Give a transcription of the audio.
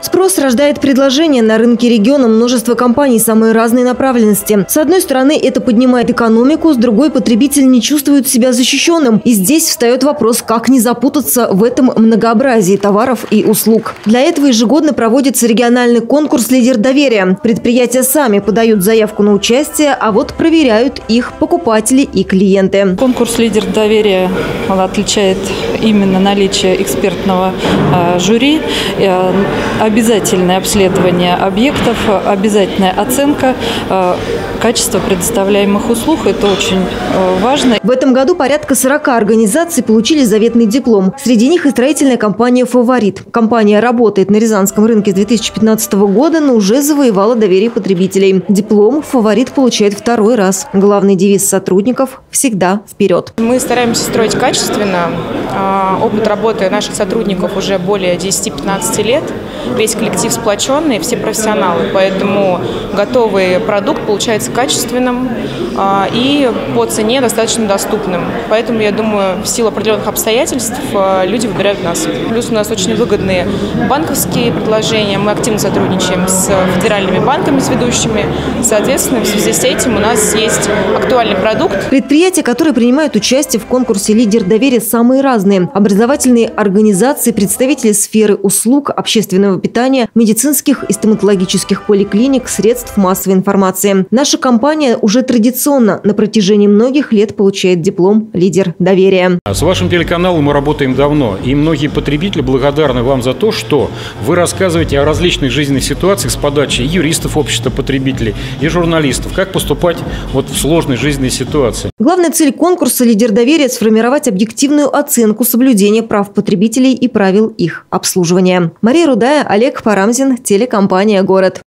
Спрос рождает предложение. На рынке региона множество компаний самой разной направленности. С одной стороны, это поднимает экономику, с другой потребитель не чувствует себя защищенным. И здесь встает вопрос, как не запутаться в этом многообразии товаров и услуг. Для этого ежегодно проводится региональный конкурс «Лидер доверия». Предприятия сами подают заявку на участие, а вот проверяют их покупатели и клиенты. Конкурс «Лидер доверия» отличает именно наличие экспертного жюри, обязательное обследование объектов, обязательная оценка качества предоставляемых услуг. Это очень важно. В этом году порядка 40 организаций получили заветный диплом. Среди них и строительная компания «Фаворит». Компания работает на рязанском рынке с 2015 года, но уже завоевала доверие потребителей. Диплом «Фаворит» получает второй раз. Главный девиз сотрудников – всегда вперед. Мы стараемся строить качественно. Опыт работы наших сотрудников уже более 10-15 лет. Весь коллектив сплоченный, все профессионалы, поэтому готовый продукт получается качественным и по цене достаточно доступным. Поэтому, я думаю, в силу определенных обстоятельств люди выбирают нас. Плюс у нас очень выгодные банковские предложения. Мы активно сотрудничаем с федеральными банками, с ведущими. Соответственно, в связи с этим у нас есть актуальный продукт. Предприятия, которые принимают участие в конкурсе «Лидер доверия», самые разные. Образовательные организации, представители сферы услуг, общественного питания, медицинских и стоматологических поликлиник, средств массовой информации. Наша компания уже традиционно на протяжении многих лет получает диплом «Лидер доверия». С вашим телеканалом мы работаем давно, и многие потребители благодарны вам за то, что вы рассказываете о различных жизненных ситуациях с подачи юристов общества потребителей и журналистов, как поступать в сложной жизненной ситуации. Главная цель конкурса «Лидер доверия» – сформировать объективную оценку соблюдения прав потребителей и правил их обслуживания. Мария Рудая, Олег Парамзин, телекомпания «Город».